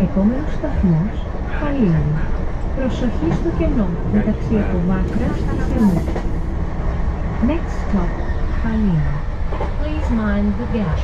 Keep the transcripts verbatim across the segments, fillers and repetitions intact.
Επόμενος σταθμός, Παλλίνι. Προσοχή στο κενό, μεταξύ από μάκρας και χειμού. Next stop, Pallini. Please mind the gap.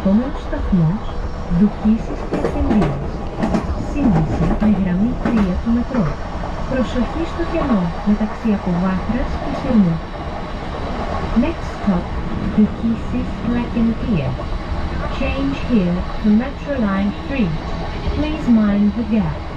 Επόμενος σταθμός, Doukissis Plakentias. Σύνδεση με γραμμή τρία του μετρό. Προσοχή στο κενό μεταξύ από Βάκρας και Σερμού. Next stop, Doukissis Plakentias. Change here to Metro Line three. Please mind the gap.